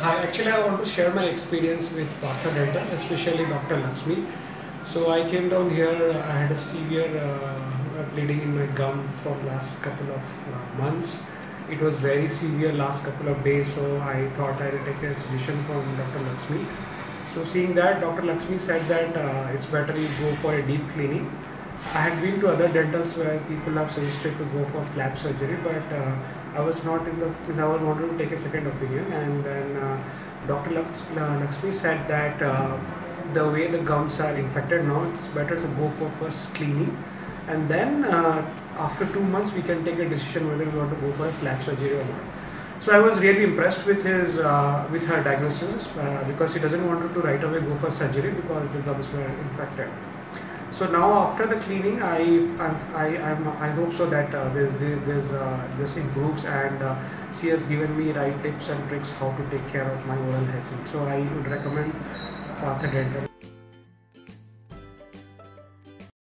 Hi, actually I want to share my experience with Partha Dental, especially Dr. Lakshmi. So I came down here, I had a severe bleeding in my gum for last couple of months. It was very severe last couple of days, so I thought I will take a suggestion from Dr. Lakshmi. So seeing that, Dr. Lakshmi said that it's better you go for a deep cleaning. I had been to other dentals where people have suggested to go for flap surgery, but I was wanted to take a second opinion, and then Dr. Lakshmi said that the way the gums are infected now, it's better to go for first cleaning, and then after 2 months we can take a decision whether we want to go for a flap surgery or not. So I was really impressed with her diagnosis because she doesn't want to right away go for surgery because the gums were infected. So now after the cleaning, I hope so that this improves, and she has given me right tips and tricks how to take care of my oral hygiene. So I would recommend Partha Dental.